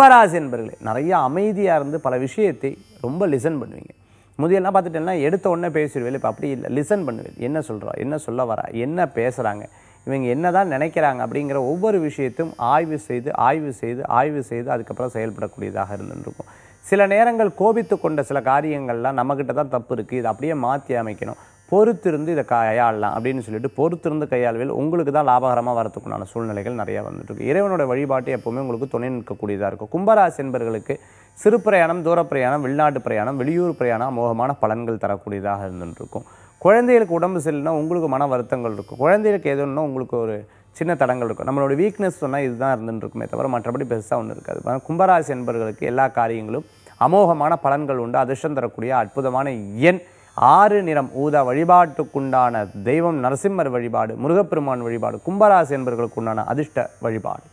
கும்பராசி என்பர்களே நிறைய அமைதியாக இருந்து பல விஷயத்தை ரொம்ப லிசன் பண்ணுவீங்க. முதல்ல பார்த்துட்டேன்னா எடுத்த உடனே பேசிடுவேன். இப்போ அப்படி இல்லை, லிசன் பண்ணுவேன். என்ன சொல்கிறா, என்ன சொல்ல வரா, என்ன பேசுகிறாங்க, இவங்க என்ன தான் நினைக்கிறாங்க அப்படிங்கிற ஒவ்வொரு விஷயத்தையும் ஆய்வு செய்து அதுக்கப்புறம் செயல்படக்கூடியதாக இருந்துருக்கும். சில நேரங்கள் கோபித்து கொண்ட சில காரியங்கள்லாம் நம்மக்கிட்ட தான் தப்பு இருக்குது, இதை அப்படியே மாற்றி அமைக்கணும், பொறுத்திருந்து இதை கையாளலாம் அப்படின்னு சொல்லிட்டு பொறுத்திருந்து கையாள்வில் உங்களுக்கு தான் லாபகரமாக வரத்துக்குண்டான சூழ்நிலைகள் நிறையா வந்துட்டுருக்கு. இறைவனோட வழிபாட்டு எப்போவுமே உங்களுக்கு துணை நிற்கக்கூடியதாக இருக்கும். கும்பராசி என்பர்களுக்கு சிறு பிரயாணம், தூர பிரயாணம், வெளிநாட்டு பிரயாணம், வெளியூர் பிரயாணம் அமோகமான பலன்கள் தரக்கூடியதாக இருந்துருக்கும். குழந்தைகளுக்கு உடம்பு சரியில்லைன்னா உங்களுக்கு மன வருத்தங்கள் இருக்கும். குழந்தைகளுக்கு எதுன்னா உங்களுக்கு ஒரு சின்ன தடங்கள் இருக்கும். நம்மளோட வீக்னஸ் சொன்னால் இதுதான் இருந்துருக்குமே தவிர மற்றபடி பெருசாக ஒன்று இருக்காது. கும்பராசி என்பர்களுக்கு எல்லா காரியங்களும் அமோகமான பலன்கள் உண்டு. அதிர்ஷ்டம் தரக்கூடிய அற்புதமான எண் 6, நிறம் ஊதா. வழிபாட்டுக்குண்டான தெய்வம் நரசிம்மர் வழிபாடு, முருகப்பெருமான் வழிபாடு கும்பராசி என்பர்களுக்கு உண்டான அதிர்ஷ்ட வழிபாடு.